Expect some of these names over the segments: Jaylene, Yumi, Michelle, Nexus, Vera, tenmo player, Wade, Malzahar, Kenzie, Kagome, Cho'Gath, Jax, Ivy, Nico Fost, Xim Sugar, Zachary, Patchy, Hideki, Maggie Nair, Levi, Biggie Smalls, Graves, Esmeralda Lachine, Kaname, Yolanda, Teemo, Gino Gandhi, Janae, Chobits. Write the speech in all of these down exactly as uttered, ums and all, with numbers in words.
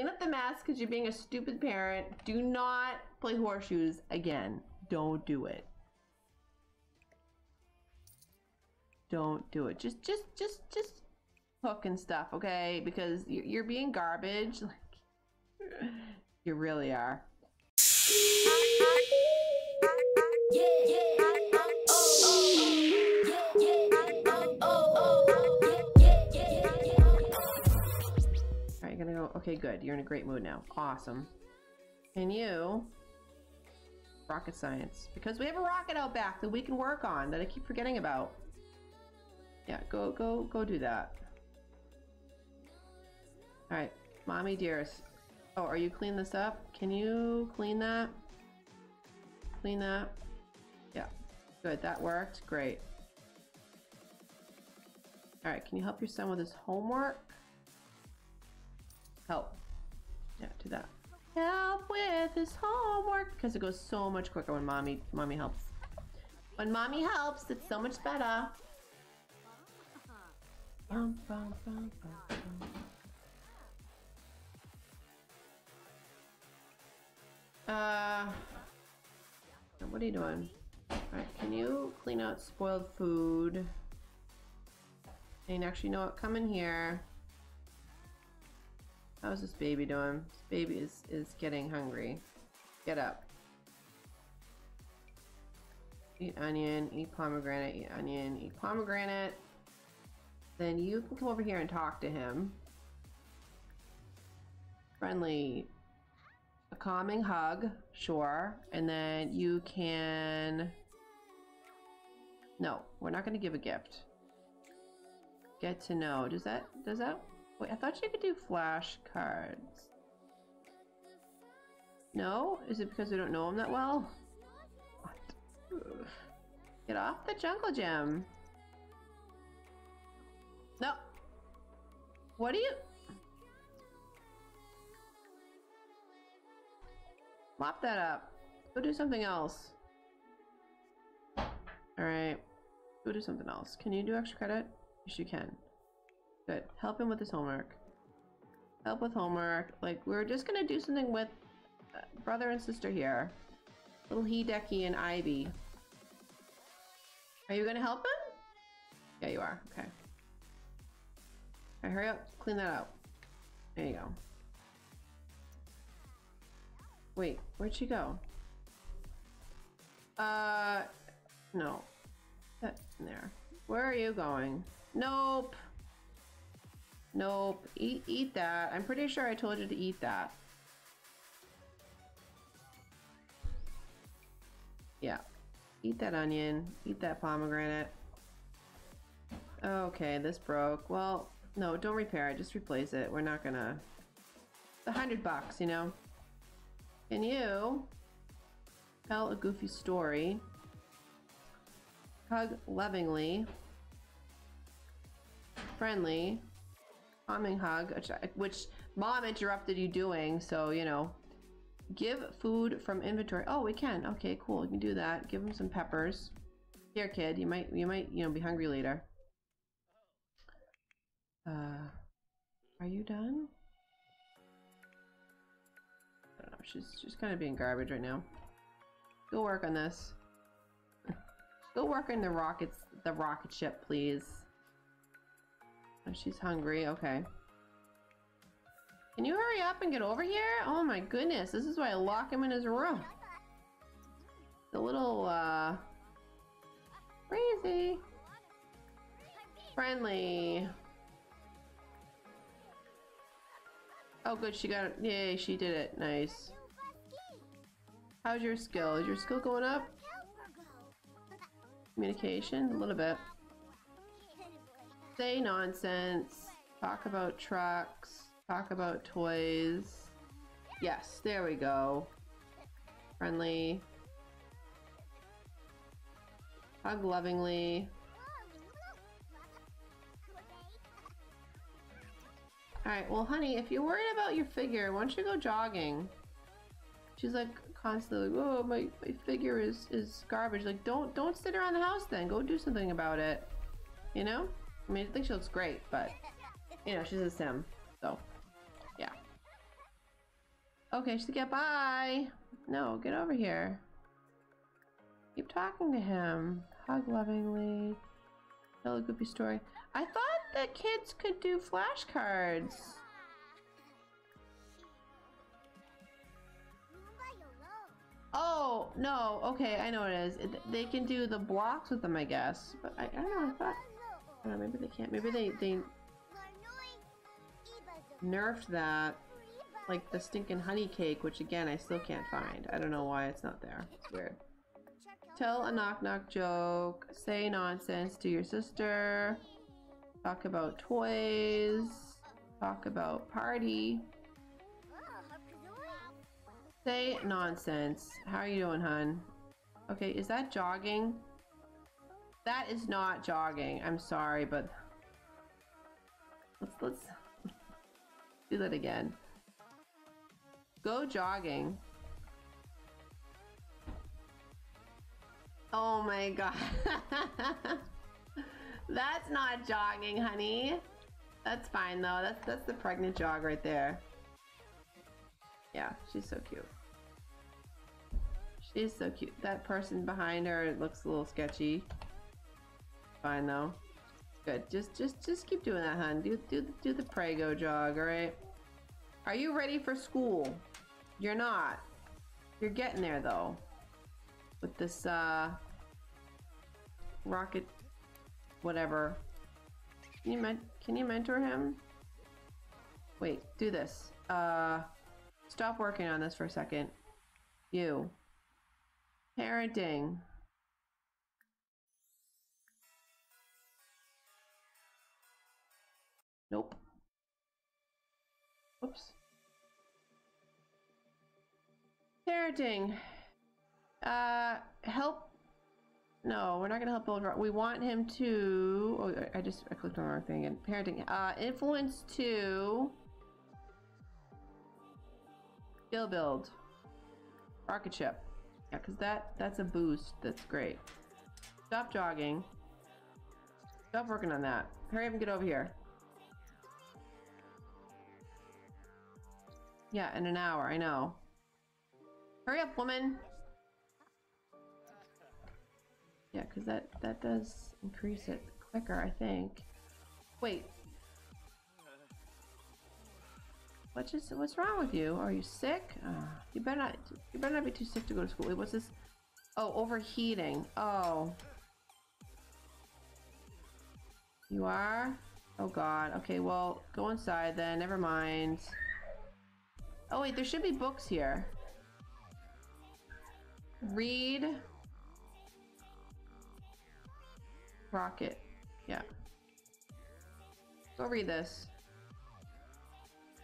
Clean up the mess because you're being a stupid parent. Do not play horseshoes again. Don't do it. Don't do it. Just, just, just, just hook and stuff, okay? Because you're being garbage. Like, you really are. Alright, gonna go. Okay, good. You're in a great mood now. Awesome. And you. Rocket science. Because we have a rocket out back that we can work on that I keep forgetting about. Yeah, go, go, go do that. All right, mommy dearest. Oh, are you clean this up? Can you clean that? Clean that. Yeah, good, that worked, great. All right, can you help your son with his homework? Help, yeah, do that. Help with his homework, because it goes so much quicker when mommy, mommy helps. When mommy helps, it's so much better. Bum, bum, bum, bum, bum. Uh, what are you doing? All right, can you clean out spoiled food? And actually, you know what? Come in here. How's this baby doing? This baby is, is getting hungry. Get up. Eat onion, eat pomegranate, eat onion, eat pomegranate. Then you can come over here and talk to him. Friendly, a calming hug, sure. And then you can, no, we're not gonna give a gift. Get to know, does that, does that, wait, I thought you could do flashcards. No, is it because we don't know him that well? What? Get off the jungle gym. No. What do you? Mop that up. Go do something else. Alright. Go do something else. Can you do extra credit? Yes, you can. Good. Help him with his homework. Help with homework. Like, we're just gonna do something with brother and sister here. Little Hideki and Ivy. Are you gonna help him? Yeah, you are. Okay. All right, hurry up, clean that up. There you go. Wait, where'd she go? Uh, no. That's in there. Where are you going? Nope. Nope, eat, eat that. I'm pretty sure I told you to eat that. Yeah, eat that onion, eat that pomegranate. Okay, this broke, well, no, don't repair it. Just replace it. We're not gonna. It's a hundred bucks, you know. Can you tell a goofy story? Hug lovingly, friendly, calming hug, which, which mom interrupted you doing. So you know, give food from inventory. Oh, we can. Okay, cool. You can do that. Give him some peppers. Here, kid. You might, you might, you know, be hungry later. Uh, are you done? I don't know, she's just kind of being garbage right now. Go work on this. Go work on the rockets, the rocket ship, please. Oh, she's hungry, okay. Can you hurry up and get over here? Oh my goodness, this is why I lock him in his room. The little, uh... crazy. Friendly. Oh good, she got it. Yay, she did it. Nice. How's your skill? Is your skill going up? Communication? A little bit. Say nonsense. Talk about trucks. Talk about toys. Yes, there we go. Friendly. Hug lovingly. Alright, well honey, if you're worried about your figure, why don't you go jogging? She's like constantly like, oh my, my figure is, is garbage. Like don't don't sit around the house then. Go do something about it. You know? I mean I think she looks great, but you know, she's a sim. So yeah. Okay, she's like, bye. No, get over here. Keep talking to him. Hug lovingly. Tell a goofy story. I thought that kids could do flashcards. Oh, no. Okay, I know what it is. It, they can do the blocks with them, I guess. But I, I don't know. I thought... I don't know, maybe they can't. Maybe they, they nerfed that. Like the stinking honey cake, which again, I still can't find. I don't know why it's not there. It's weird. Tell a knock-knock joke. Say nonsense to your sister. Talk about toys. Talk about party. Say nonsense. How are you doing, hun? Okay, is that jogging? That is not jogging. I'm sorry, but let's let's do that again. Go jogging. Oh my god. That's not jogging, honey. That's fine though. That's that's the pregnant jog right there. Yeah, she's so cute. She's so cute. That person behind her looks a little sketchy. Fine though. Good. Just just just keep doing that, hun. Do do do the prego jog, all right? Are you ready for school? You're not. You're getting there though. With this uh rocket whatever. Can you men can you mentor him? Wait, do this. Uh stop working on this for a second. You. Parenting. Nope. Oops. Parenting. Uh, help. No, we're not gonna help build. We want him to. Oh, I just I clicked on the wrong thing again. Parenting. Uh, influence to. Skill build. Rocket ship. Yeah, cause that that's a boost. That's great. Stop jogging. Stop working on that. Hurry up and get over here. Yeah, in an hour, I know. Hurry up, woman! Yeah, because that, that does increase it quicker, I think. Wait. What's just, what's wrong with you? Are you sick? Uh, you better not you better not be too sick to go to school. Wait, what's this? Oh, overheating. Oh. You are? Oh god. Okay, well, go inside then. Never mind. Oh wait, there should be books here. Read. Rocket. Yeah. Go read this.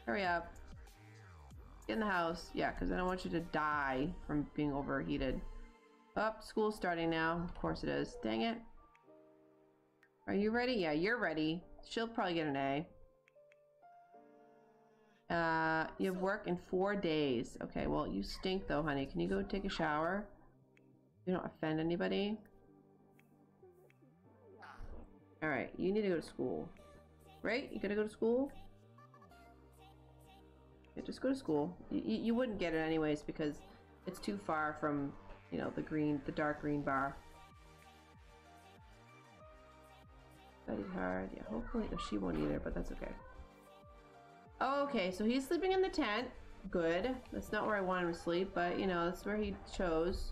Hurry up. Get in the house. Yeah, because I don't want you to die from being overheated. Up, oh, school's starting now. Of course it is. Dang it. Are you ready? Yeah, you're ready. She'll probably get an A. Uh, you have work in four days. Okay, well, you stink though, honey. Can you go take a shower? You don't offend anybody. Alright, you need to go to school. Right? You gotta go to school? Yeah, just go to school. You, you wouldn't get it anyways because it's too far from, you know, the green, the dark green bar. Studied hard. Yeah, hopefully. Oh, she won't either, but that's okay. Okay, so he's sleeping in the tent. Good. That's not where I want him to sleep, but you know, that's where he chose.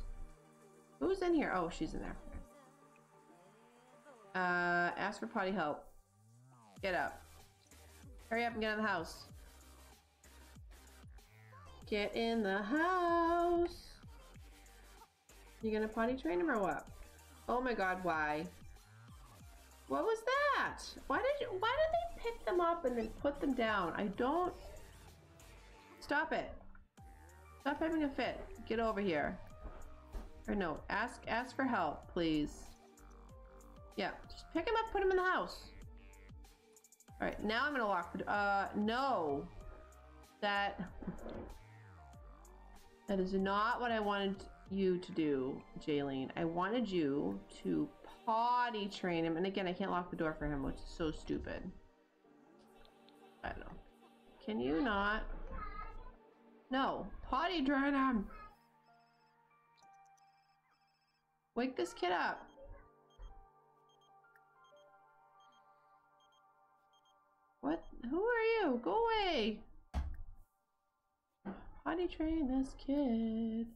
Who's in here? Oh, she's in there. Uh, ask for potty help. Get up. Hurry up and get in the house. Get in the house. You gonna potty train him or what? Oh my god, why? What was that? Why did you, why did they pick them up and then put them down? I don't... Stop it. Stop having a fit. Get over here. Or no, ask, ask for help, please. Yeah, just pick him up, put him in the house. Alright, now I'm gonna lock the... Uh, no. That... That is not what I wanted you to do, Jaylene. I wanted you to... potty train him, and again I can't lock the door for him, which is so stupid. I don't know. Can you not? No. Potty drain him. Wake this kid up. What? Who are you? Go away. Potty train this kid.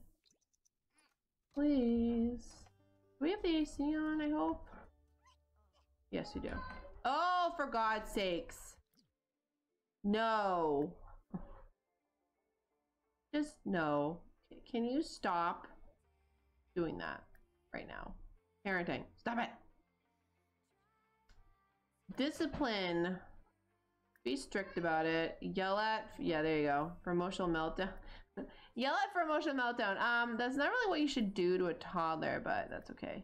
Please. Do we have the A C on, I hope? Yes, we do. Oh, for God's sakes. No. Just no. Can you stop doing that right now? Parenting. Stop it. Discipline. Be strict about it. Yell at. Yeah, there you go. For emotional meltdown. Yell at for emotional meltdown. Um, that's not really what you should do to a toddler, but that's okay.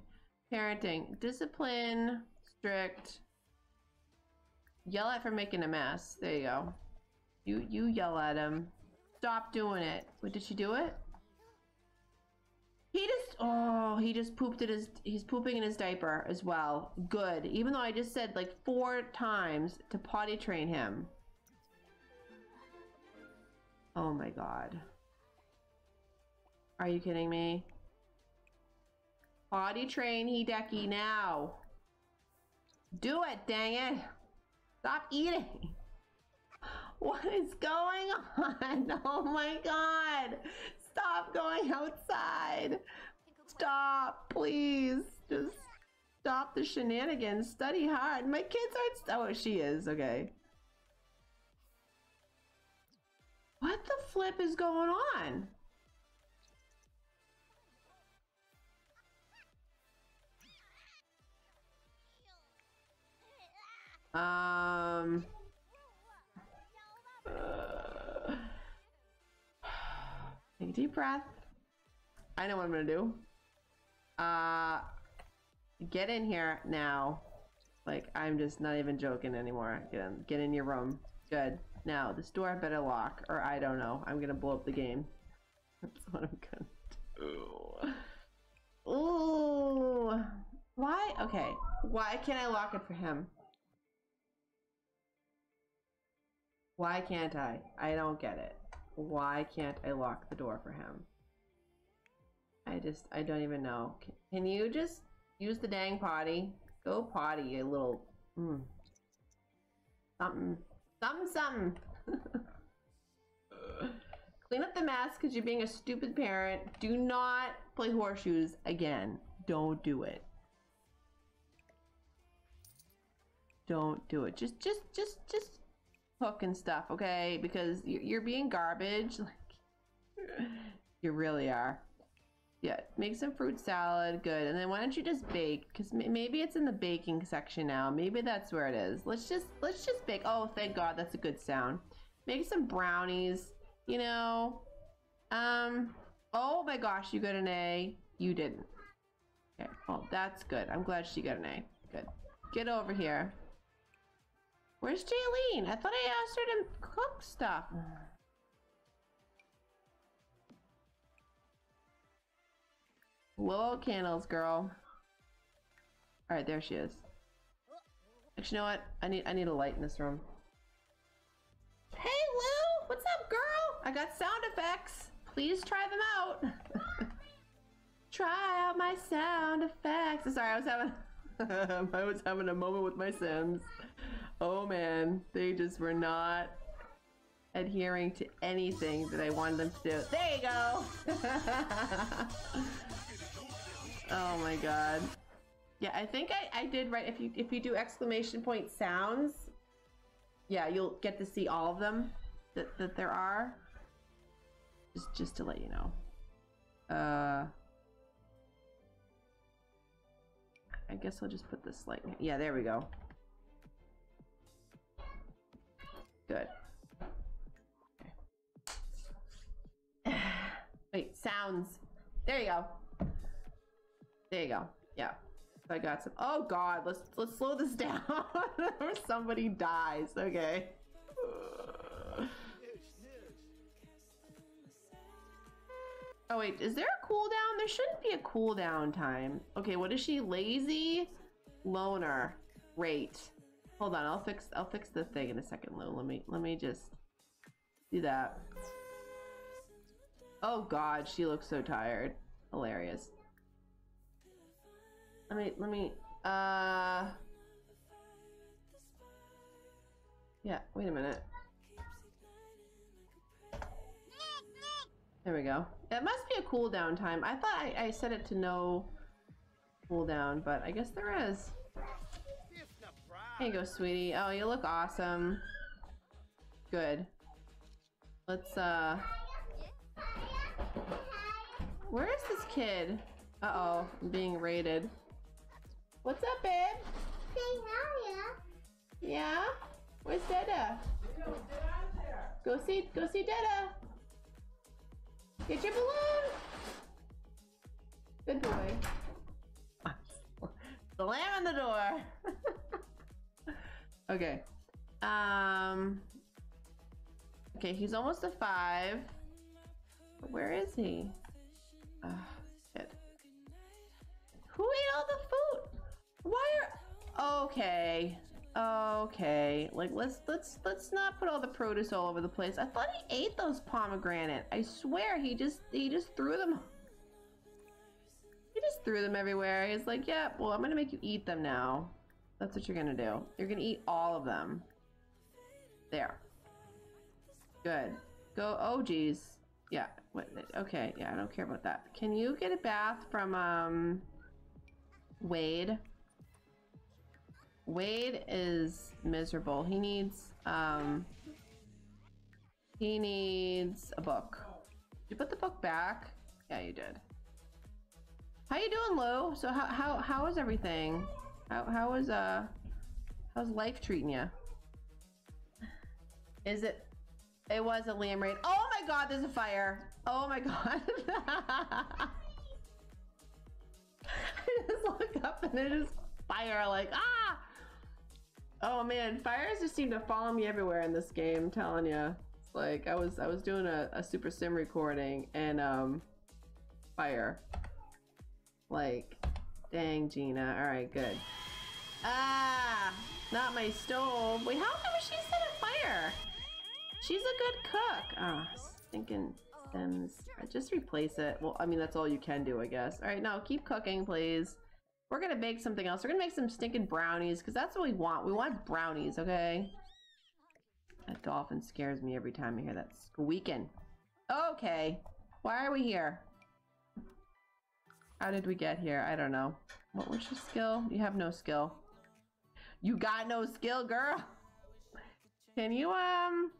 Parenting. Discipline. Strict. Yell at for making a mess. There you go. You you yell at him. Stop doing it. Wait, did she do it? He just oh he just pooped in his he's pooping in his diaper as well. Good. Even though I just said like four times to potty train him. Oh my God. Are you kidding me? Potty train Hideki now. Do it, dang it. Stop eating. What is going on? Oh my God. Stop going outside. Stop, please. Just stop the shenanigans. Study hard. My kids aren't. Oh, she is. Okay. What the flip is going on? Um, uh, take a deep breath. I know what I'm gonna do. Uh, get in here now. Like, I'm just not even joking anymore. Get in, get in your room. Good. Now, this door better lock, or I don't know. I'm gonna blow up the game. That's what I'm gonna do. Ooh. Why? Okay. Why can't I lock it for him? Why can't I? I don't get it. Why can't I lock the door for him? I just, I don't even know. Can, can you just use the dang potty? Go potty, you little, mm. Something, something, something. Clean up the mess because you're being a stupid parent. Do not play horseshoes again. Don't do it. Don't do it. Just, just, just, just. Hook and stuff, okay? Because you're being garbage, like you really are. Yeah, make some fruit salad, good. And then why don't you just bake? Because maybe it's in the baking section now. Maybe that's where it is. Let's just let's just bake. Oh, thank God, that's a good sound. Make some brownies, you know. Um. Oh my gosh, you got an A. You didn't. Okay. Well, that's good. I'm glad she got an A. Good. Get over here. Where's Jaylene? I thought I asked her to cook stuff. Blow out candles, girl. All right, there she is. Actually, you know what? I need I need a light in this room. Hey, Lou! What's up, girl? I got sound effects. Please try them out. Try out my sound effects. I'm sorry, I was having I was having a moment with my Sims. Oh man, they just were not adhering to anything that I wanted them to do. There you go! Oh my God. Yeah, I think I, I did right. If you if you do exclamation point sounds, yeah, you'll get to see all of them that, that there are. Just, just to let you know. Uh, I guess I'll just put this light in. Yeah, there we go. Good. Okay. Wait, sounds. There you go. There you go. Yeah. I got some. Oh God, let's let's slow this down or somebody dies. Okay. Oh wait, is there a cooldown? There shouldn't be a cooldown time. Okay, what is she? Lazy loner. Great. Hold on, I'll fix I'll fix the thing in a second, Lou. Let me let me just do that. Oh god, she looks so tired. Hilarious. Let me, let me, uh... yeah, wait a minute. There we go. It must be a cooldown time. I thought I, I set it to no cooldown, but I guess there is. There you go, sweetie. Oh, you look awesome. Good. Let's, uh... where is this kid? Uh-oh, I'm being raided. What's up, babe? Say hi, yeah. Yeah? Where's Dada? Go see, go see Dada. Get your balloon! Good boy. Slam on the door! Okay. Um... Okay, he's almost a five. But where is he? Oh, shit. Who ate all the food? Why are... Okay. Okay. Like, let's, let's, let's not put all the produce all over the place. I thought he ate those pomegranate. I swear, he just, he just threw them. He just threw them everywhere. He's like, yeah, well, I'm gonna make you eat them now. That's what you're gonna do. You're gonna eat all of them. There. Good. Go, oh, geez. Yeah, what, okay, yeah, I don't care about that. Can you get a bath from, um, Wade? Wade is miserable. He needs, um, he needs a book. Did you put the book back? Yeah, you did. How you doing, Lou? So how, how, how is everything? How, how is, uh, how's life treating you? Is it... It was a lamb raid. Oh my god, there's a fire. Oh my god. I just look up and there's fire, like, ah! Oh man, fires just seem to follow me everywhere in this game, I'm telling you. It's like, I was I was doing a, a Super Sim recording and, um, fire. Like, dang, Gina. Alright, good. Ah! Not my stove. Wait, how come she set a fire? She's a good cook. Ah, oh, stinking Sims. Just replace it. Well, I mean, that's all you can do, I guess. All right, now keep cooking, please. We're gonna bake something else. We're gonna make some stinking brownies, because that's what we want. We want brownies, okay? That dolphin scares me every time I hear that squeaking. Okay, why are we here? How did we get here? I don't know. What was your skill? You have no skill. You got no skill, girl. Can you, um...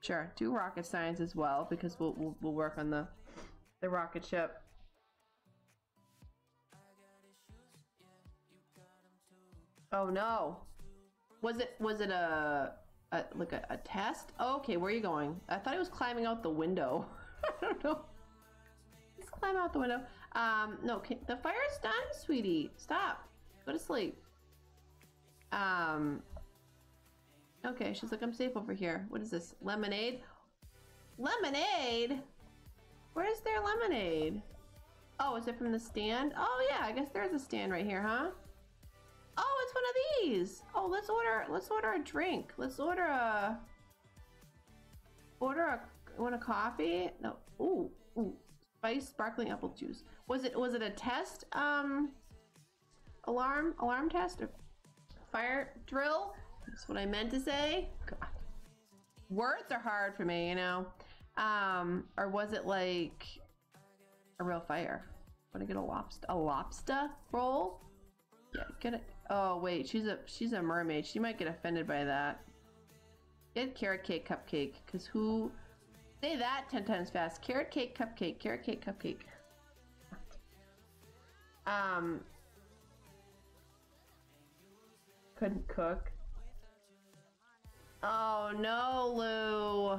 sure, do rocket science as well, because we'll, we'll, we'll work on the, the rocket ship. Oh no! Was it, was it a, a like a, a test? Oh, okay, where are you going? I thought he was climbing out the window. I don't know. He's climbing out the window. Um, no, can, the fire's done, sweetie. Stop. Go to sleep. Um... Okay, she's like, I'm safe over here. What is this? Lemonade? Lemonade? Where's their lemonade? Oh, is it from the stand? Oh yeah, I guess there's a stand right here, huh? Oh, it's one of these! Oh, let's order, let's order a drink. Let's order a... Order a... Want a coffee? No. Ooh, ooh. Spice sparkling apple juice. Was it, was it a test? Um... Alarm? Alarm test? Or fire drill? That's what I meant to say. God. Words are hard for me, you know. Um, or was it like a real fire? Want to get a lobster? A lobster roll? Yeah, get it. Oh wait, she's a she's a mermaid. She might get offended by that. Get carrot cake cupcake, cause who? Say that ten times fast. Carrot cake cupcake. Carrot cake cupcake. Um. Couldn't cook. Oh no, Lou.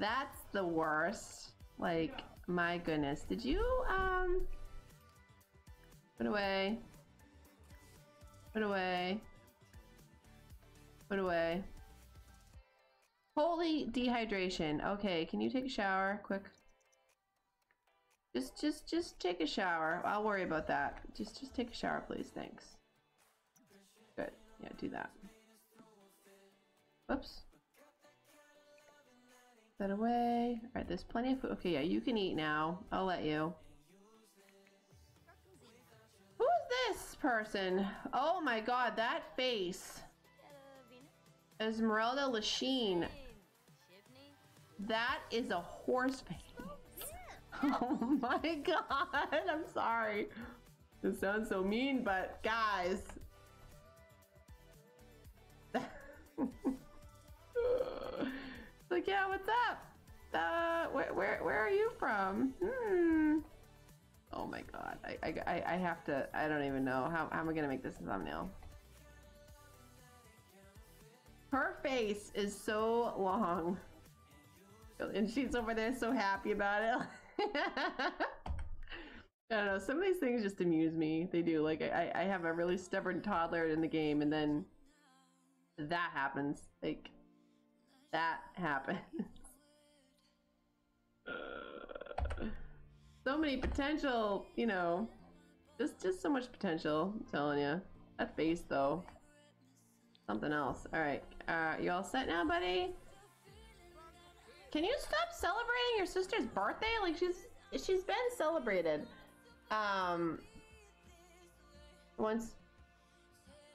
That's the worst. Like, my goodness. Did you, um... Put away. Put away. Put away. Holy dehydration. Okay, can you take a shower? Quick. Just, just, just take a shower. I'll worry about that. Just, just take a shower, please. Thanks. Good. Yeah, do that. Oops. that away. All right, there's plenty of food. Okay, yeah, you can eat now. I'll let you. Who's this person? Oh my god, that face. Esmeralda Lachine. That is a horse face. Oh my god, I'm sorry. This sounds so mean, but guys. Like, yeah, what's up? Uh, where, where, where are you from? Hmm. Oh my god, I, I, I have to, I don't even know. How, how am I gonna make this a thumbnail? Her face is so long. And she's over there so happy about it. I don't know, some of these things just amuse me. They do, like, I, I have a really stubborn toddler in the game, and then that happens. Like, that happens. uh, so many potential, you know, just, just so much potential, I'm telling you. That face, though. Something else. Alright, uh, you all set now, buddy? Can you stop celebrating your sister's birthday? Like, she's she's been celebrated. Um, once,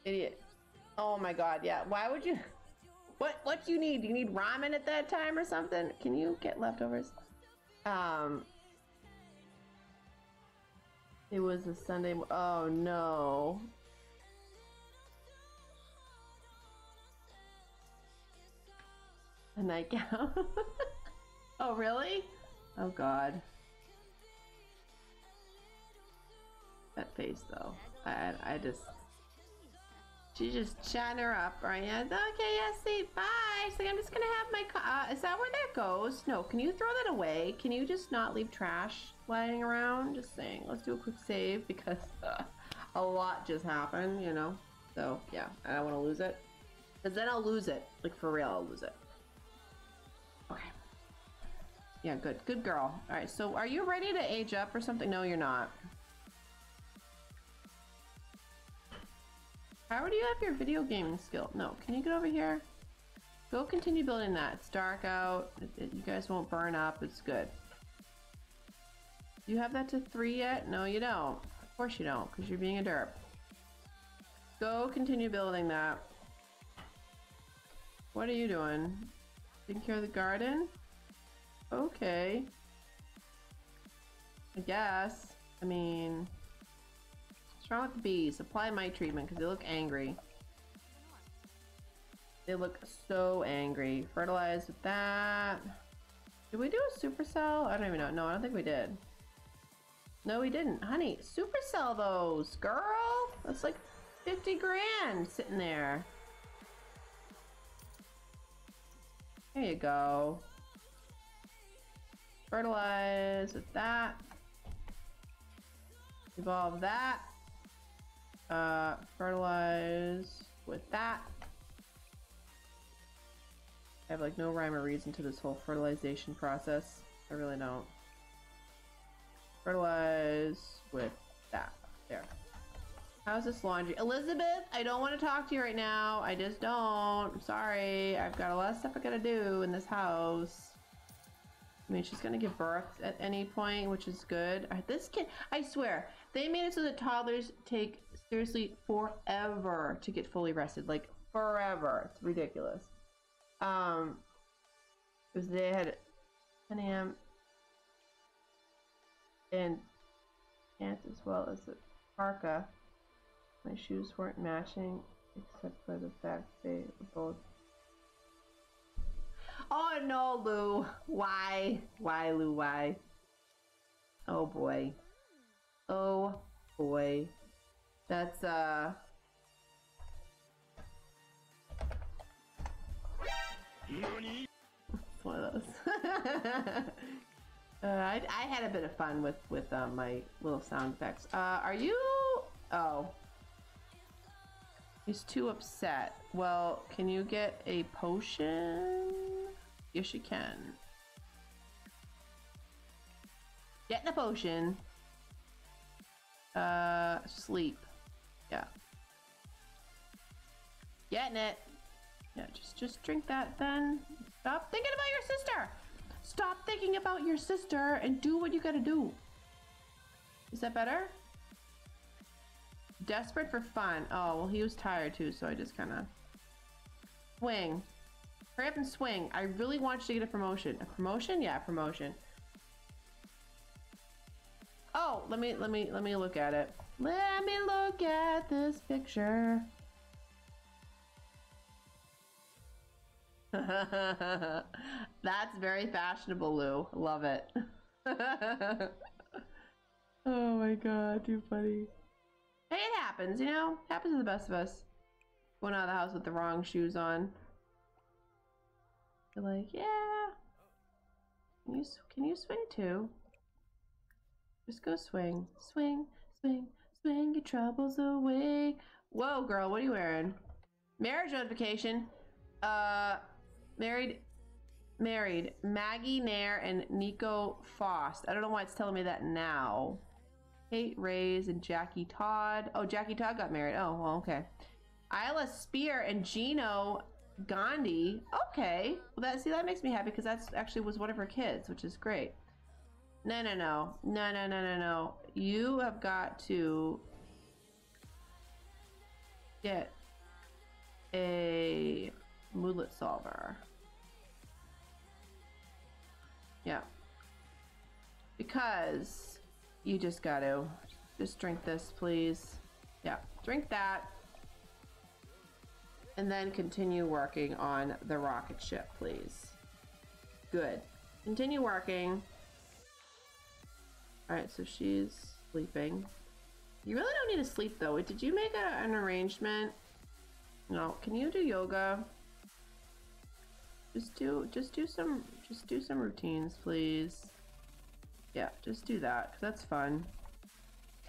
idiot. Oh my god, yeah. Why would you? What what do you need? Do you need ramen at that time or something? Can you get leftovers? Um, it was a Sunday. Oh no. A nightgown. Oh, really? Oh, God. That face, though. I, I just... She's just chatting her up, right? Okay, yeah, see, bye. She's like, I'm just gonna have my... Uh, is that where that goes? No, can you throw that away? Can you just not leave trash lying around? Just saying. Let's do a quick save, because uh, a lot just happened, you know? So, yeah, I don't want to lose it. Because then I'll lose it. Like, for real, I'll lose it. Okay. Yeah, good. Good girl. Alright, so are you ready to age up or something? No, you're not. How do you have your video gaming skill? No. Can you get over here? Go continue building that. It's dark out. It, it, you guys won't burn up. It's good. You have that to three yet? No, you don't. Of course you don't, because you're being a derp. Go continue building that. What are you doing? Taking care of the garden? Okay. I guess. I mean... What's wrong with the bees? Apply my treatment, because they look angry. They look so angry. Fertilize with that. Did we do a supercell? I don't even know. No, I don't think we did. No, we didn't. Honey, supercell those, girl! That's like fifty grand sitting there. There you go. Fertilize with that. Evolve that. Uh, fertilize with that. I have like no rhyme or reason to this whole fertilization process. I really don't. Fertilize with that. There. How's this laundry? Elizabeth, I don't want to talk to you right now. I just don't. I'm sorry. I've got a lot of stuff I gotta do in this house. I mean, she's gonna give birth at any point, which is good. This kid, I swear, they made it so that toddlers take seriously forever to get fully rested. Like, forever. It's ridiculous. Um, because they had ten A M and pants as well as a parka. My shoes weren't matching, except for the fact they were both. Oh no, Lou! Why? Why, Lou? Why? Oh boy. Oh boy. That's, uh... It's one of those. uh, I, I had a bit of fun with, with uh, my little sound effects. Uh, are you... Oh. He's too upset. Well, can you get a potion? Yes, you can. Getting a potion. Uh, sleep. Yeah. Getting it. Yeah, just just drink that then. Stop thinking about your sister. Stop thinking about your sister and do what you gotta do. Is that better? Desperate for fun. Oh, well, he was tired too, so I just kind of... Swing. Hurry up and swing. I really want you to get a promotion. A promotion? Yeah, a promotion. Oh, let me, let me, let me look at it. Let me look at this picture. That's very fashionable, Lou. Love it. Oh my god, too funny. Hey, it happens, you know? Happens to the best of us. Going out of the house with the wrong shoes on. You're like, yeah. Can you, can you swing too? Just go swing. Swing, swing, swing your troubles away. Whoa, girl, what are you wearing? Marriage notification. Uh, married, married. Maggie Nair and Nico Fost. I don't know why it's telling me that now. Kate Reyes and Jackie Todd. Oh, Jackie Todd got married. Oh, well, okay. Isla Spear and Gino Gandhi. Okay. Well, that, see, that makes me happy because that's actually was one of her kids, which is great. No, no, no. No, no, no, no, no. You have got to get a moodlet solver. Yeah. Because you just got to just drink this, please. Yeah. Drink that. And then continue working on the rocket ship, please. Good. Continue working. All right, so she's sleeping. You really don't need to sleep, though. Did you make a, an arrangement? No. Can you do yoga? Just do, just do some, just do some routines, please. Yeah, just do that, 'cause that's fun.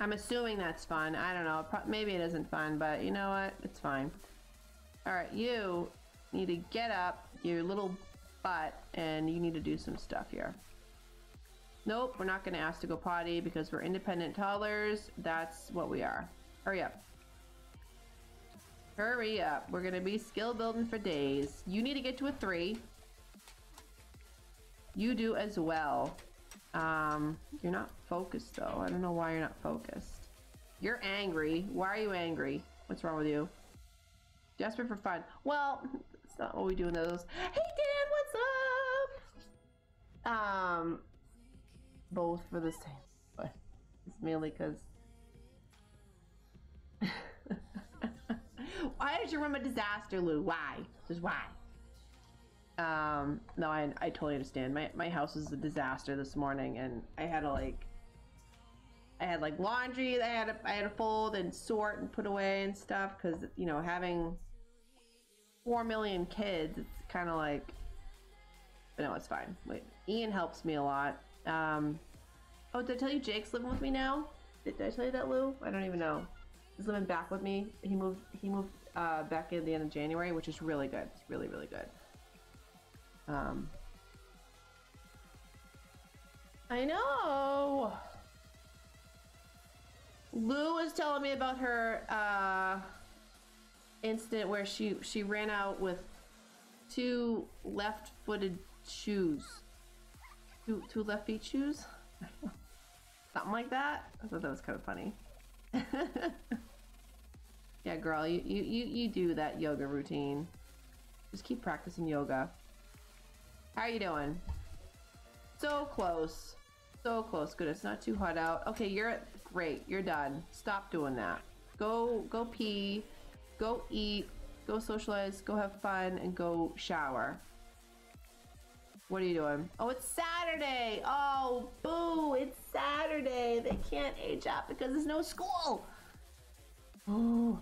I'm assuming that's fun. I don't know. Pro maybe it isn't fun, but you know what? It's fine. All right, you need to get up your little butt and you need to do some stuff here. Nope, we're not gonna ask to go potty because we're independent toddlers. That's what we are. Hurry up. Hurry up. We're gonna be skill building for days. You need to get to a three. You do as well. Um, you're not focused though. I don't know why you're not focused. You're angry. Why are you angry? What's wrong with you? Desperate for fun. Well, that's not what we do in those. Hey, Dad, what's up? Um, both for the same, but it's mainly because. Why is your room a disaster, Lou? Why? Just why? Um, no, I I totally understand. My my house was a disaster this morning, and I had to like. I had like laundry that I had to, I had to fold and sort and put away and stuff because, you know, having four million kids, it's kind of like, but no, it's fine. Wait, Ian helps me a lot. Um, oh, did I tell you Jake's living with me now? Did, did I tell you that, Lou? I don't even know. He's living back with me. He moved, he moved uh, back in the end of January, which is really good. It's really, really good. Um, I know. Lou was telling me about her uh, incident where she, she ran out with two left-footed shoes. Two, two left feet shoes? Something like that? I thought that was kind of funny. Yeah, girl, you, you, you, you do that yoga routine. Just keep practicing yoga. How are you doing? So close. So close. Good, it's not too hot out. Okay, you're... Great, you're done. Stop doing that. Go, go pee, go eat, go socialize, go have fun, and go shower. What are you doing? Oh, it's Saturday. Oh, boo, it's Saturday. They can't age up because there's no school. Oh.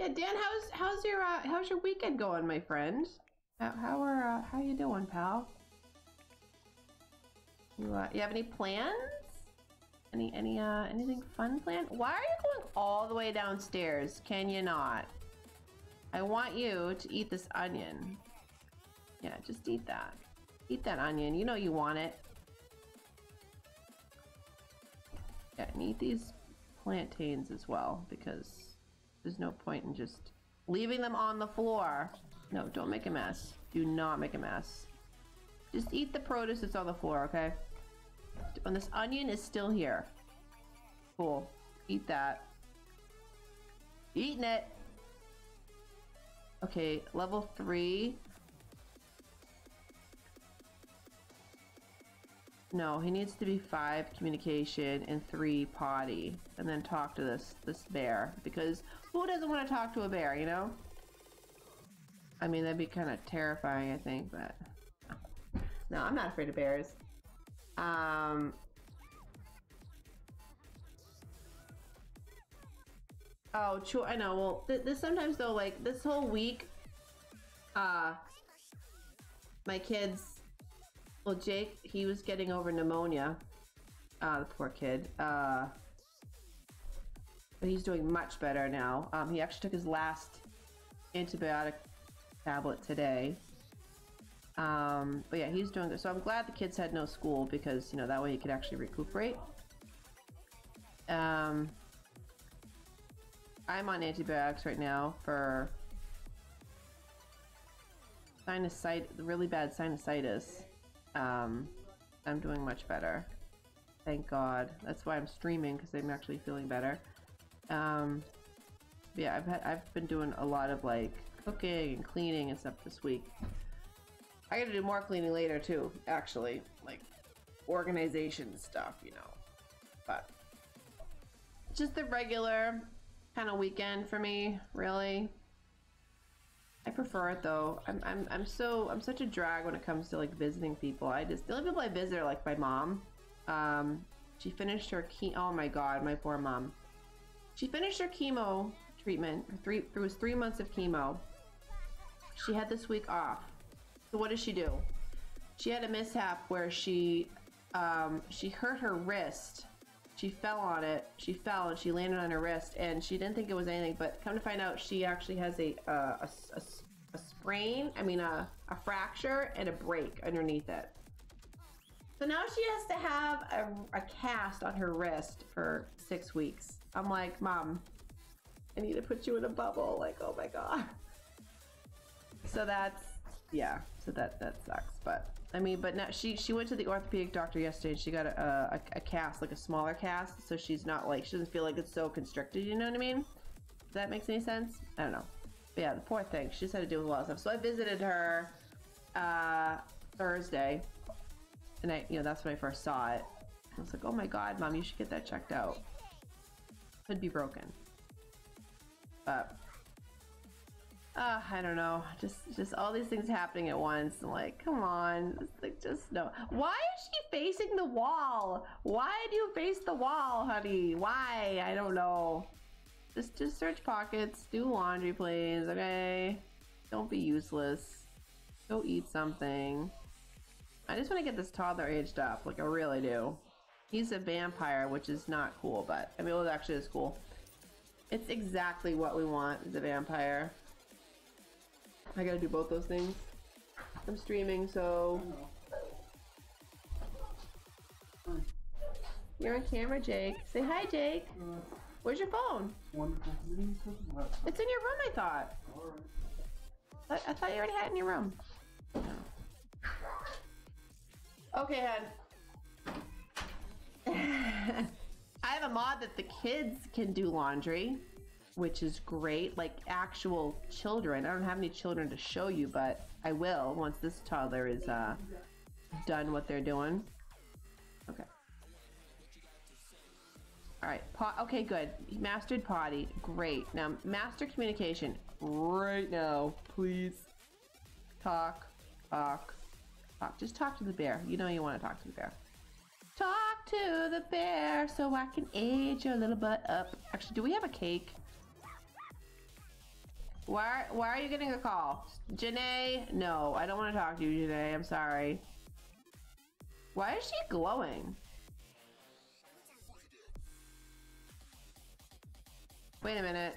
Yeah, Dan, how's how's your uh, how's your weekend going, my friend? How how are uh, how you doing, pal? You uh, you have any plans? Any any uh anything fun planned? Why are you going all the way downstairs? Can you not? I want you to eat this onion. Yeah, just eat that. Eat that onion. You know you want it. Yeah, and eat these plantains as well, because there's no point in just leaving them on the floor. No, don't make a mess. Do not make a mess. Just eat the produce that's on the floor, okay? And this onion is still here. Cool. Eat that. Eating it! Okay, level three. No, he needs to be five communication and three potty, and then talk to this this bear, because who doesn't want to talk to a bear, you know? I mean, that'd be kind of terrifying, I think, but no, I'm not afraid of bears. Um. Oh, sure. I know. Well, th this sometimes though, like this whole week, uh, my kids. Well, Jake, he was getting over pneumonia. Ah, the poor kid. Uh, but he's doing much better now. Um, he actually took his last antibiotic tablet today. Um, but yeah, he's doing good. So I'm glad the kids had no school, because, you know, that way he could actually recuperate. Um, I'm on antibiotics right now for sinusitis, really bad sinusitis. Um, I'm doing much better. Thank God. That's why I'm streaming, because I'm actually feeling better. Um, yeah, I've had, I've been doing a lot of like cooking and cleaning and stuff this week. I gotta do more cleaning later too, actually, like organization stuff, you know. But just the regular kind of weekend for me, really. I prefer it though. I'm, I'm, I'm so, I'm such a drag when it comes to like visiting people. I just, the only people I visit are like my mom. Um, she finished her chemo. Oh my God, my poor mom. She finished her chemo treatment. Her three, it was three months of chemo. She had this week off. So what does she do? She had a mishap where she, um, she hurt her wrist. She fell on it. She fell and she landed on her wrist, and she didn't think it was anything, but come to find out, she actually has a, uh, a, a, a sprain, I mean a, a fracture and a break underneath it. So now she has to have a, a cast on her wrist for six weeks. I'm like, Mom, I need to put you in a bubble. Like, oh my God. So that's, yeah, so that, that sucks, but. I mean, but now she she went to the orthopedic doctor yesterday, and she got a, a, a cast, like a smaller cast, so she's not like, she doesn't feel like it's so constricted, you know what I mean? If that makes any sense? I don't know. But yeah, the poor thing. She just had to deal with a lot of stuff. So I visited her uh, Thursday, and I, you know, that's when I first saw it. I was like, oh my God, Mom, you should get that checked out. Could be broken. But, Uh, I don't know, just just all these things happening at once. I'm like, come on, it's like, just no. Why is she facing the wall? Why do you face the wall, honey? Why? I don't know. Just just search pockets, do laundry, please, okay? Don't be useless. Go eat something. I just want to get this toddler aged up, like I really do. He's a vampire, which is not cool, but I mean, well, it actually is cool. It's exactly what we want, is a vampire. I gotta do both those things. I'm streaming, so... You're on camera, Jake. Say hi, Jake. Where's your phone? It's in your room, I thought. I, I thought you already had it in your room. Okay, hon. I have a mod that the kids can do laundry, which is great, like actual children. I don't have any children to show you, but I will once this toddler is uh, done what they're doing. Okay. All right, pot, okay, good. Mastered potty, great. Now, master communication right now, please. Talk, talk, talk. Just talk to the bear. You know you want to talk to the bear. Talk to the bear so I can age your little butt up. Actually, do we have a cake? Why, why are you getting a call? Janae? No, I don't want to talk to you, Janae. I'm sorry. Why is she glowing? Wait a minute.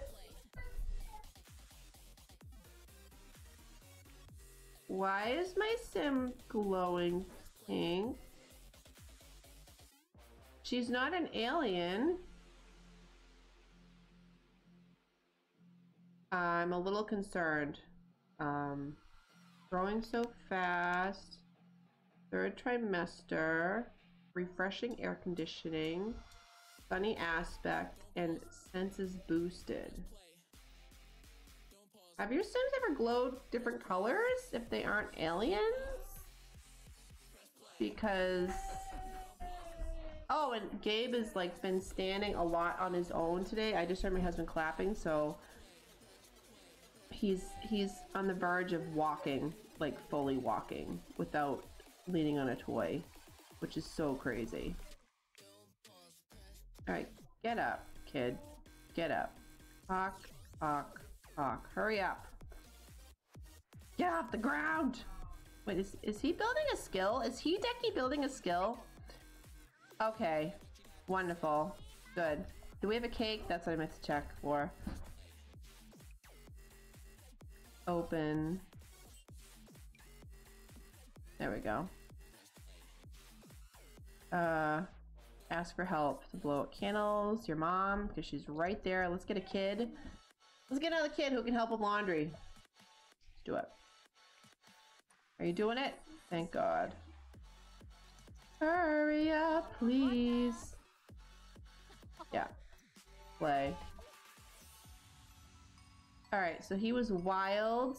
Why is my sim glowing pink? She's not an alien. I'm a little concerned. Um, growing so fast. Third trimester. Refreshing air conditioning. Sunny aspect. And senses boosted. Have your Sims ever glowed different colors if they aren't aliens? Because... Oh, and Gabe has like been standing a lot on his own today. I just heard my husband clapping, so he's he's on the verge of walking, like fully walking without leaning on a toy, which is so crazy. All right, get up, kid, get up. Hawk, hawk, hawk. Hurry up. Get off the ground. Wait, is is he building a skill? Is he Hideki building a skill? Okay, wonderful, good. Do we have a cake? That's what I meant to check for. Open. There we go. Uh, ask for help to blow out candles, your mom, because she's right there. Let's get a kid. Let's get another kid who can help with laundry. Let's do it. Are you doing it? Thank God. Hurry up, please. Yeah. Play. Alright, so he was wild.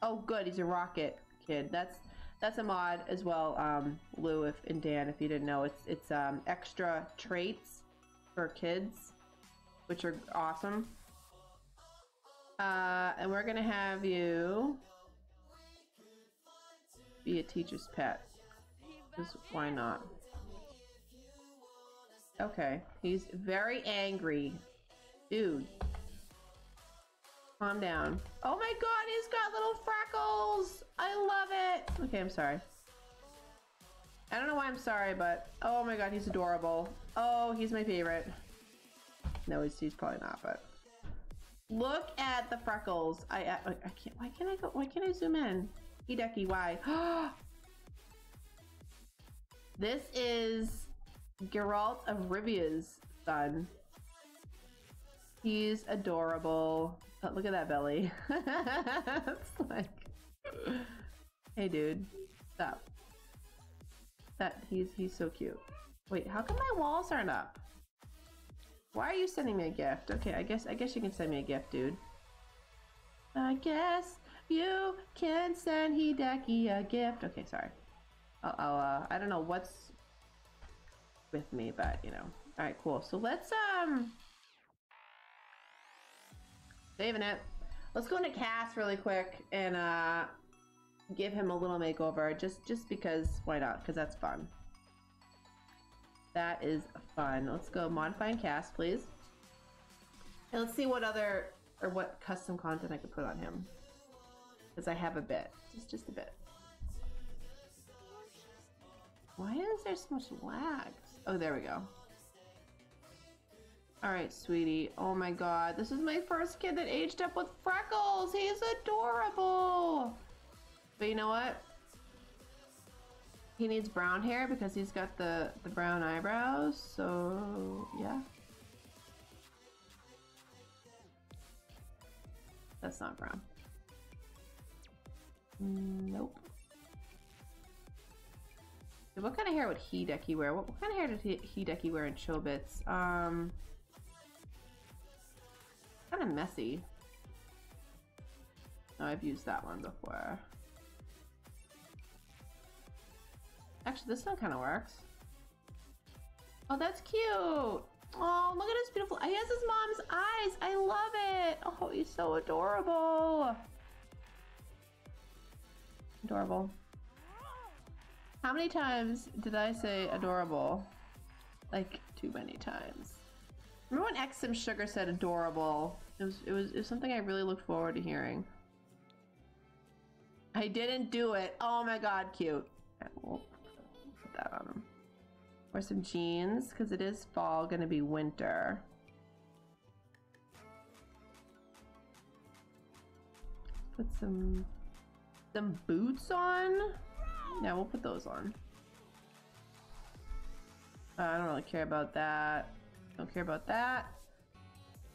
Oh good, he's a rocket kid. That's that's a mod as well, um, Lou if and Dan, if you didn't know. It's it's um extra traits for kids, which are awesome. Uh and we're gonna have you be a teacher's pet. Why not? Okay, he's very angry. Dude. Calm down. Oh my god, he's got little freckles! I love it! Okay, I'm sorry. I don't know why I'm sorry, but... Oh my god, he's adorable. Oh, he's my favorite. No, he's, he's probably not, but... Look at the freckles! I, I, I can't... Why can't I go... Why can't I zoom in? Hideki, why? This is Geralt of Rivia's son. He's adorable. But look at that belly. It's like, hey dude, stop. That he's he's so cute. Wait, how come my walls aren't up? Why are you sending me a gift? Okay, I guess I guess you can send me a gift, dude. I guess you can send Hideki a gift. Okay, sorry. I'll, I'll, uh, I don't know what's with me, but you know. All right, cool. So let's um, saving it. Let's go into Cass really quick and uh, give him a little makeover, just just because. Why not? Because that's fun. That is fun. Let's go modifying Cass, please. And let's see what other or what custom content I could put on him, because I have a bit, just just a bit. Why is there so much lag? Oh, there we go. All right, sweetie. Oh my God, this is my first kid that aged up with freckles. He's adorable. But you know what? He needs brown hair because he's got the, the brown eyebrows. So yeah. That's not brown. Nope. What kind of hair would Hideki wear? What, what kind of hair did Hideki wear in Chobits? Um, kind of messy. Oh, I've used that one before. Actually, this one kind of works. Oh, that's cute. Oh, look at his beautiful eyes. He has his mom's eyes. I love it. Oh, he's so adorable. Adorable. How many times did I say adorable? Like too many times. Remember when Xim Sugar said adorable? It was, it was it was something I really looked forward to hearing. I didn't do it. Oh my god, cute. Right, we'll put that on him. Or some jeans, because it is fall, gonna be winter. Put some some boots on. Yeah, we'll put those on. Uh, I don't really care about that. Don't care about that.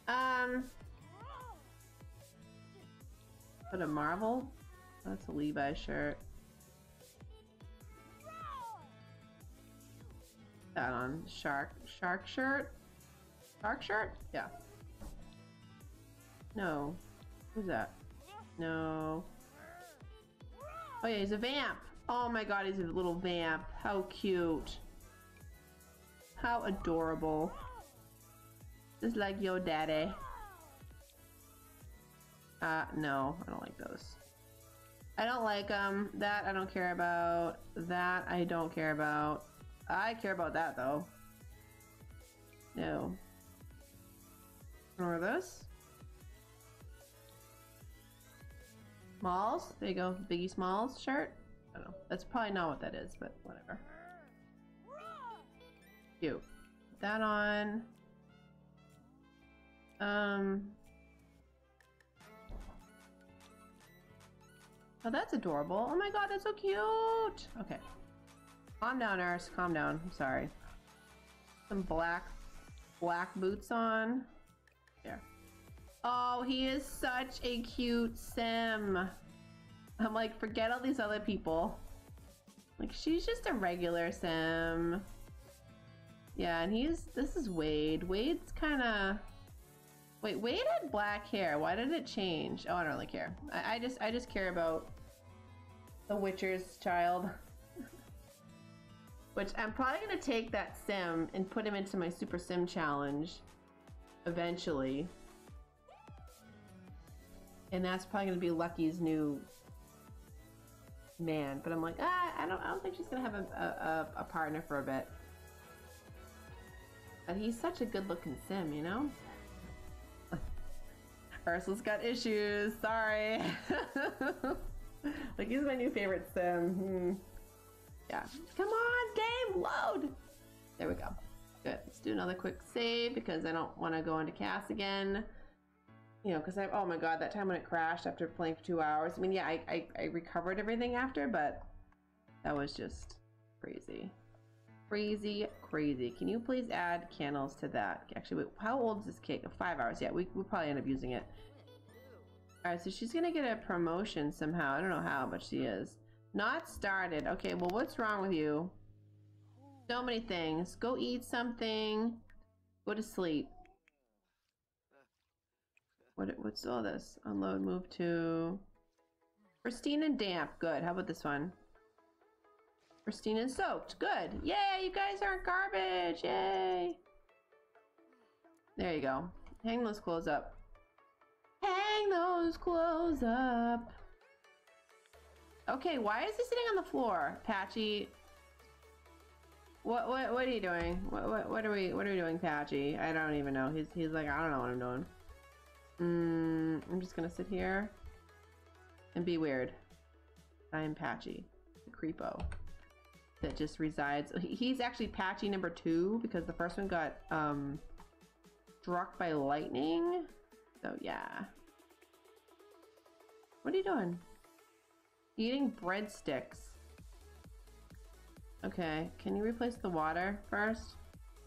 Um, Put a Marvel? That's a Levi shirt. That on shark shark shirt? Shark shirt? Yeah. No. Who's that? No. Oh yeah, he's a vamp. Oh my god, he's a little vamp. How cute. How adorable. Just like your daddy. Uh, no, I don't like those. I don't like um that. I don't care about that. I don't care about. I care about that though. No. Nor those. Smalls. There you go. Biggie Smalls shirt. I don't know. That's probably not what that is, but whatever. Cute. Put that on. Um. Oh, that's adorable. Oh my god, that's so cute. Okay. Calm down, Ars. Calm down. I'm sorry. Some black, black boots on. There. Oh, he is such a cute sim. I'm like, forget all these other people. Like, she's just a regular sim. Yeah, and he's, this is Wade. Wade's kind of... Wait, Wade had black hair. Why did it change? Oh, I don't really care. I, I just I just care about the Witcher's child. Which I'm probably going to take that sim and put him into my Super Sim Challenge eventually. And that's probably going to be Lucky's new man. But I'm like, ah, I don't, I don't think she's going to have a, a, a partner for a bit. But he's such a good looking sim, you know? Ursula's got issues, sorry. Like, he's my new favorite sim. Hmm. Yeah. Come on, game, load! There we go. Good. Let's do another quick save because I don't want to go into Cass again. You know, because I, oh my god, that time when it crashed after playing for two hours. I mean, yeah, I, I, I recovered everything after, but that was just crazy. Crazy, crazy. Can you please add candles to that? Actually, wait, how old is this cake? Five hours. Yeah, we, we'll probably end up using it. Alright, so she's gonna get a promotion somehow. I don't know how, but she is. Not started. Okay, well, what's wrong with you? So many things. Go eat something. Go to sleep. What? What's all this? Unload, move to... Pristine and damp. Good. How about this one? Pristine and soaked. Good. Yay, you guys aren't garbage. Yay. There you go. Hang those clothes up. Hang those clothes up. Okay, why is he sitting on the floor, Patchy? What what what are you doing? What what what are we what are we doing, Patchy? I don't even know. He's he's like, I don't know what I'm doing. Mm, I'm just gonna sit here and be weird. I am Patchy, the creepo. That just resides. He's actually Patchy number two because the first one got um, struck by lightning. So yeah. What are you doing? Eating breadsticks. Okay, can you replace the water first?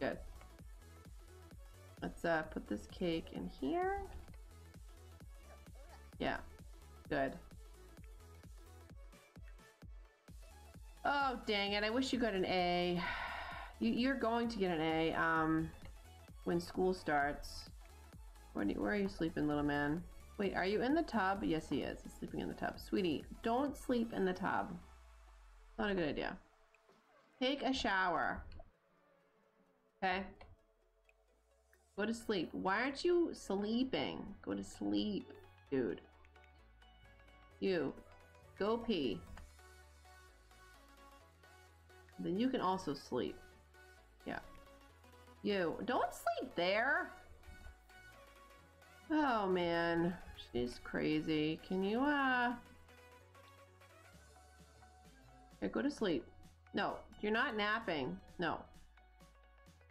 Good. Let's uh, put this cake in here. Yeah, good. Oh, dang it. I wish you got an A. You, you're going to get an A um, when school starts. Where, do, where are you sleeping, little man? Wait, are you in the tub? Yes, he is. He's sleeping in the tub. Sweetie, don't sleep in the tub. Not a good idea. Take a shower. Okay. Go to sleep. Why aren't you sleeping? Go to sleep, dude. You. Go pee. Then you can also sleep. Yeah. You. Don't sleep there! Oh, man. She's crazy. Can you, uh... Okay, go to sleep. No. You're not napping. No.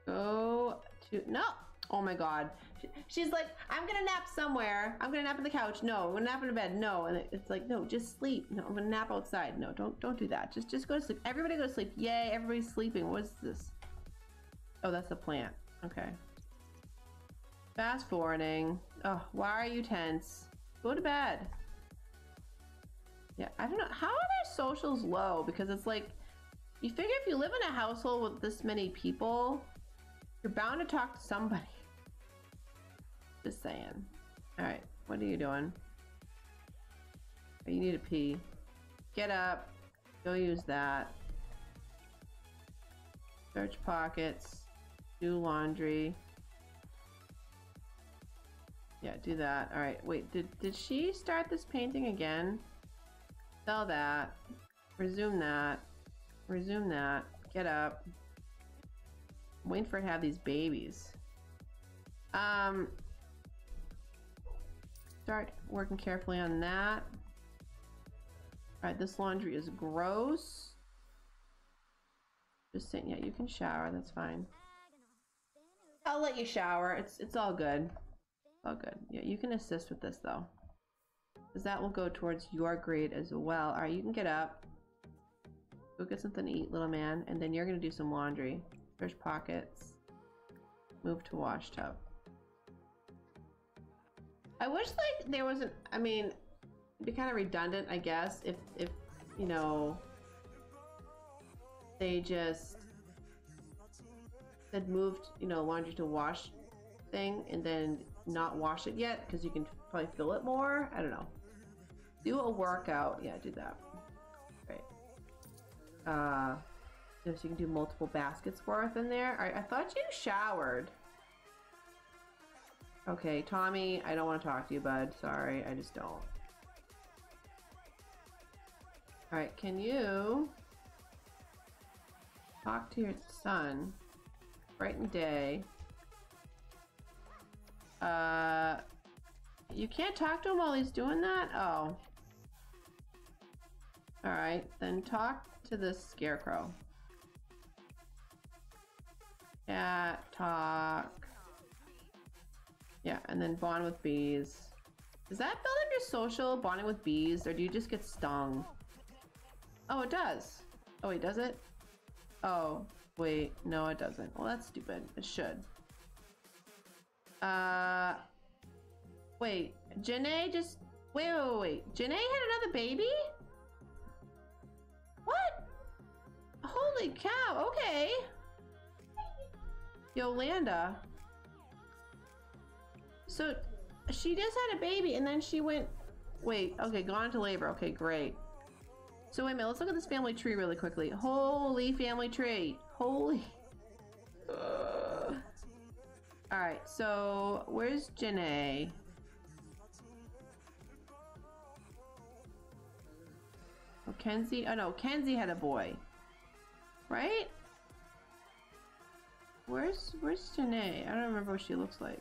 Go to... No! Oh, my God. She, she's like, I'm gonna nap somewhere. I'm gonna nap on the couch. No. I'm gonna nap in the bed. No. And it's like, no, just sleep. No, I'm gonna nap outside. No, don't don't do that. Just, just go to sleep. Everybody go to sleep. Yay, everybody's sleeping. What is this? Oh, that's a plant. Okay. Fast forwarding. Oh, why are you tense? Go to bed. Yeah, I don't know. How are their socials low? Because it's like, you figure if you live in a household with this many people, you're bound to talk to somebody. Just saying. All right, what are you doing? Oh, you need to pee. Get up. Go use that. Search pockets. Do laundry. Yeah, do that. All right, wait, did, did she start this painting again? Sell that. Resume that. Resume that. Get up. I'm waiting for her to have these babies. Um, start working carefully on that. All right, this laundry is gross. Just sitting. Yeah, you can shower. That's fine. I'll let you shower. It's it's all good. All good. Yeah, you can assist with this though, because that will go towards your grade as well. All right, you can get up. Go get something to eat, little man, and then you're gonna do some laundry. Search pockets. Move to wash tub. I wish like there wasn't, I mean, it'd be kind of redundant, I guess, if, if you know, they just said moved, you know, laundry to wash thing and then not wash it yet because you can probably fill it more. I don't know. Do a workout. Yeah, do that. Great. Uh, so you can do multiple baskets worth in there. All right, I thought you showered. Okay, Tommy, I don't want to talk to you, bud. Sorry, I just don't. All right, can you talk to your son? Bright and day. Uh, you can't talk to him while he's doing that? Oh. All right, then talk to this scarecrow. Cat talk. Yeah, and then bond with bees. Does that build up your social, bonding with bees, or do you just get stung? Oh, it does. Oh, wait, does it? Oh, wait, no, it doesn't. Well, that's stupid. It should. Uh, wait, Janae just, wait, wait, wait. Janae had another baby? What? Holy cow, okay. Yolanda. So she just had a baby and then she went, wait, okay, gone to labor. Okay, great. So wait a minute, let's look at this family tree really quickly. Holy family tree. Holy. Uh. All right, so where's Janae? Oh, Kenzie, oh no, Kenzie had a boy, right? Where's, where's Janae? I don't remember what she looks like.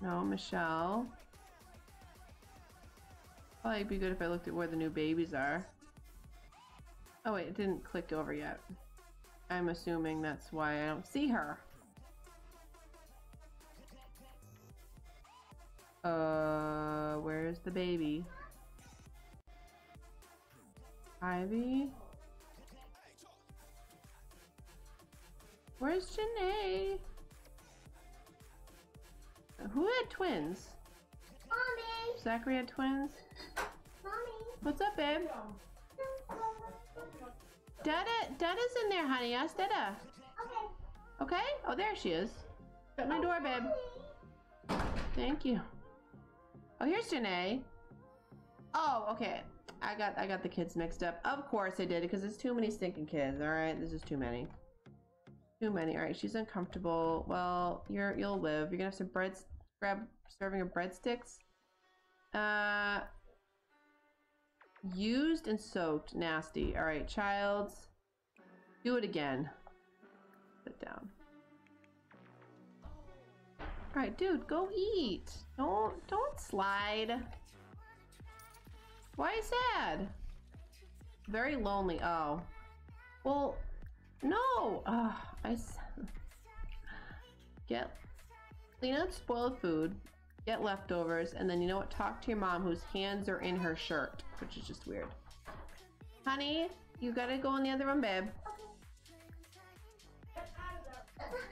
No, Michelle. Probably it'd be good if I looked at where the new babies are. Oh wait, it didn't click over yet. I'm assuming that's why I don't see her. Uh, where's the baby? Ivy? Where's Janae? Who had twins? Mommy. Zachary had twins? Mommy. What's up, babe? Dada, Dada's in there, honey. Ask Dada. Okay. Okay? Oh, there she is. Shut my door, babe. Thank you. Oh, here's Janae. Oh, okay. I got I got the kids mixed up. Of course I did, because there's too many stinking kids. All right, this is too many. Too many. All right, she's uncomfortable. Well, you're you'll live. You're gonna have some bread. Grab serving of breadsticks. Uh, used and soaked. Nasty. All right, childs. Do it again. Sit down. All right, dude, go eat. Don't don't slide. Why sad? Very lonely. Oh, well. No! Oh, I get clean up spoiled food, get leftovers, and then you know what? Talk to your mom whose hands are in her shirt, which is just weird. Honey, you gotta go in the other room, babe.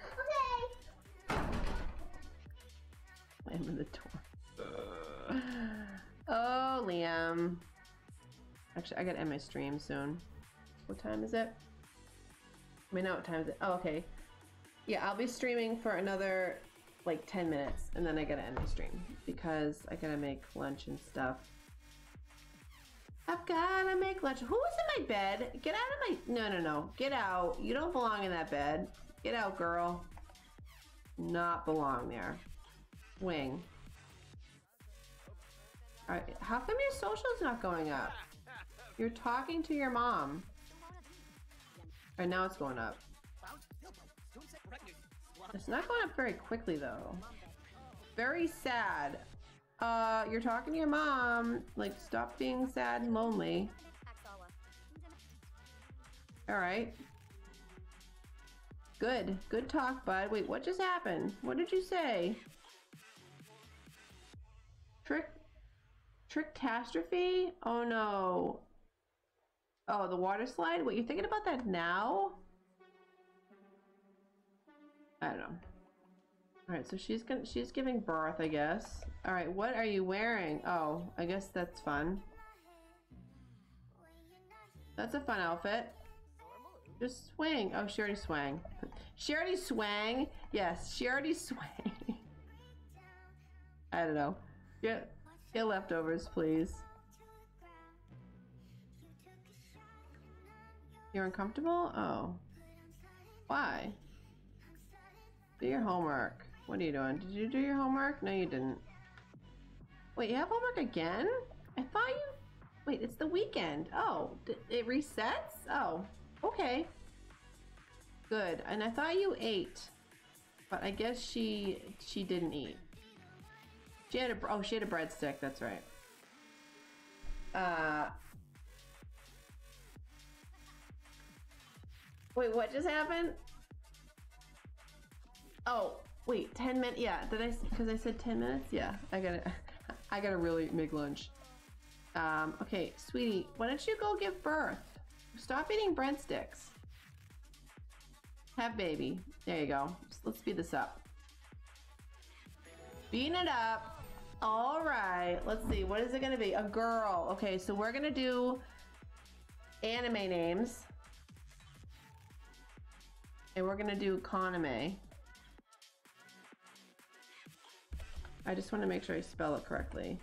Okay. Slam in the door. Uh. Oh, Actually, I gotta end my stream soon. What time is it? I mean, now what time is it? Oh, okay. Yeah, I'll be streaming for another like ten minutes, and then I gotta end my stream because I gotta make lunch and stuff. I've gotta make lunch. Who is in my bed? Get out of my... No, no, no. Get out. You don't belong in that bed. Get out, girl. Not belong there. Wing. All right. How come your social's not going up? You're talking to your mom. All right, now it's going up. It's not going up very quickly, though. Very sad. Uh, you're talking to your mom. Like, stop being sad and lonely. All right. Good. Good talk, bud. Wait, what just happened? What did you say? Trick... Trickatastrophe? Oh, no. Oh, the water slide? Wait, you're thinking about that now? I don't know. All right, so she's gonna, she's giving birth, I guess. All right, what are you wearing? Oh, I guess that's fun. That's a fun outfit. Just swing. Oh, she already swang. She already swang? Yes, she already swang. I don't know. Yeah. Get leftovers, please. You're uncomfortable? Oh. Why? Do your homework. What are you doing? Did you do your homework? No, you didn't. Wait, you have homework again? I thought you... Wait, it's the weekend. Oh, it resets? Oh, okay. Good. And I thought you ate. But I guess she she didn't eat. She had a, oh, she had a breadstick, that's right. Uh, wait, what just happened? Oh, wait, ten minutes, yeah, did I, because I said ten minutes? Yeah, I gotta, I gotta really make lunch. Um, okay, sweetie, why don't you go give birth? Stop eating breadsticks. Have baby, there you go, let's speed this up. Beating it up. All right, let's see, what is it gonna be? A girl. Okay, so we're gonna do anime names. And we're gonna do Kaname. I just wanna make sure I spell it correctly.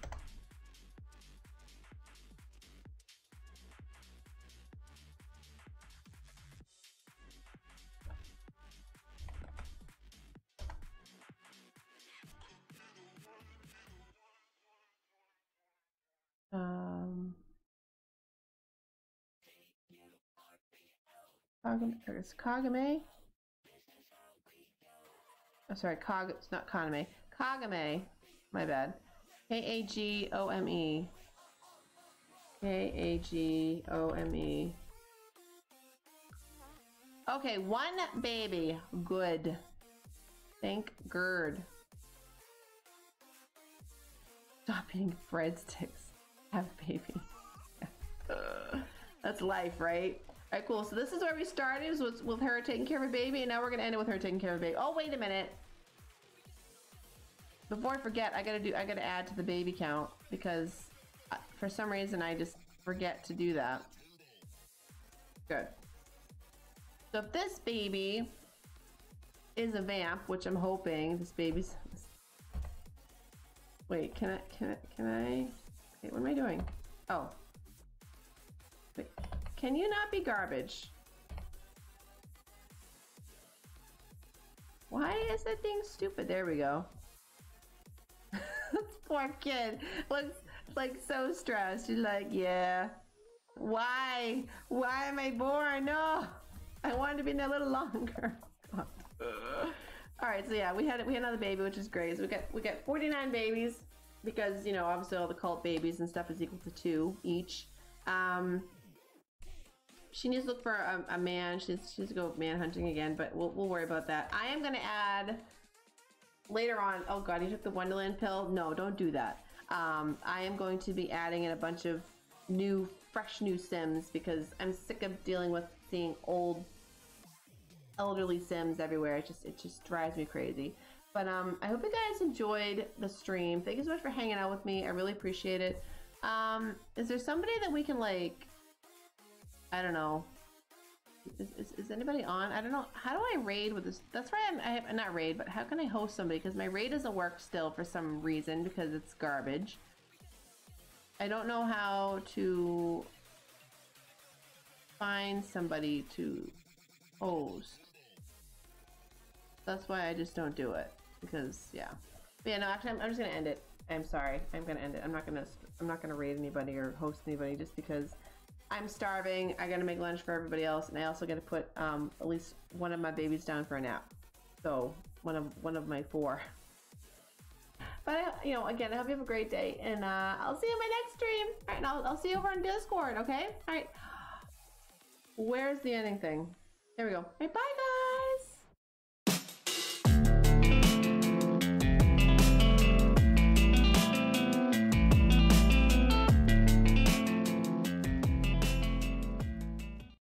Kagome, it's Kagome. Oh, sorry, Kag. It's not Kaname. Kagome. My bad. K A G O M E. K A G O M E. Okay, one baby. Good. Thank GERD. Stop eating breadsticks. Have a baby. uh, that's life, right? All right, cool. So this is where we started, was with, with her taking care of a baby, and now we're gonna end it with her taking care of a baby. Oh, wait a minute. Before I forget, I gotta do. I gotta add to the baby count because I, for some reason I just forget to do that. Good. So if this baby is a vamp, which I'm hoping this baby's. Wait, can I? Can I? Can I? Wait, what am I doing? Oh. Wait. Can you not be garbage? Why is that thing stupid? There we go. Poor kid looks like so stressed. She's like, yeah. Why? Why am I born? No, I wanted to be in a little longer. All right, so yeah, we had we had another baby, which is great. So we got we got forty-nine babies because you know obviously all the cult babies and stuff is equal to two each. Um. She needs to look for a, a man. She needs, she needs to go man hunting again, but we'll, we'll worry about that. I am going to add later on. Oh, God, you took the Wonderland pill. No, don't do that. Um, I am going to be adding in a bunch of new, fresh new Sims because I'm sick of dealing with seeing old, elderly Sims everywhere. It just, it just drives me crazy. But um, I hope you guys enjoyed the stream. Thank you so much for hanging out with me. I really appreciate it. Um, is there somebody that we can, like, I don't know. Is, is, is anybody on? I don't know. How do I raid with this? That's right. I'm, I have, not raid, but how can I host somebody? Because my raid doesn't work still for some reason because it's garbage. I don't know how to find somebody to host. That's why I just don't do it because, yeah. But yeah, no, actually, I'm, I'm just gonna end it. I'm sorry. I'm gonna end it. I'm not gonna. I'm not gonna raid anybody or host anybody just because. I'm starving, I gotta make lunch for everybody else, and I also gotta put um, at least one of my babies down for a nap. So, one of one of my four. But, I, you know, again, I hope you have a great day, and uh, I'll see you in my next stream. All right, and I'll, I'll see you over on Discord, okay? All right. Where's the ending thing? There we go. All right, bye, guys.